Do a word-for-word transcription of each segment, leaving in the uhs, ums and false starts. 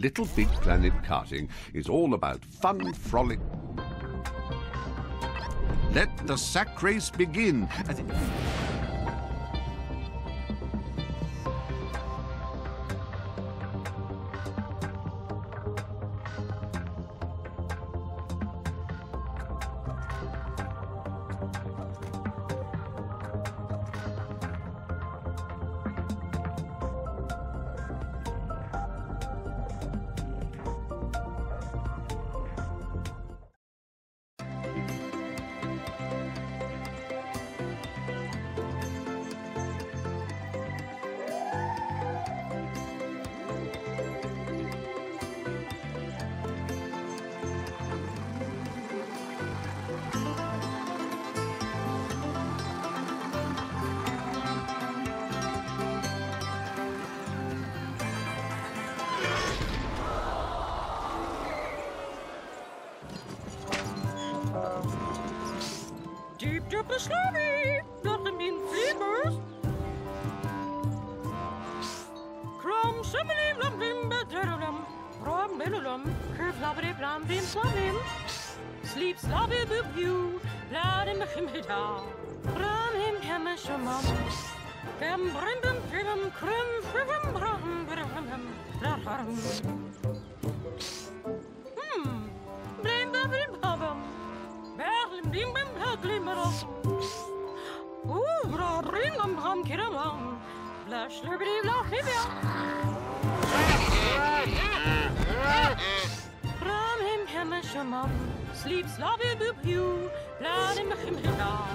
Little Big Planet Karting is all about fun, frolic. Let the sack race begin. Deep drip a slurry, nothing in fevers. Crom summary, lumbim, bedrillum, from bellulum, curve lovely, blambim, slummim. Sleeps lovely, boob you, blood in the himida. Ram him, hemishamum. Bam, brimbum, brim, crim, frivum, brum, brim, raharum. Hmm, blame bubble bubble. Bimbam Haglimmeros. Ooh, bra, ringam, ham, kiramam. Flash, liberty, la, hibia. Ram him, hemishamam. Sleeps, lobby, boop, you. Lad him, himida.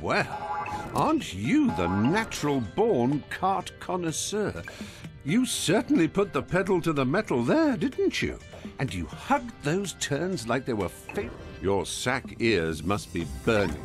Well, aren't you the natural-born kart connoisseur? You certainly put the pedal to the metal there, didn't you? And you hugged those turns like they were fake. Your sack ears must be burning.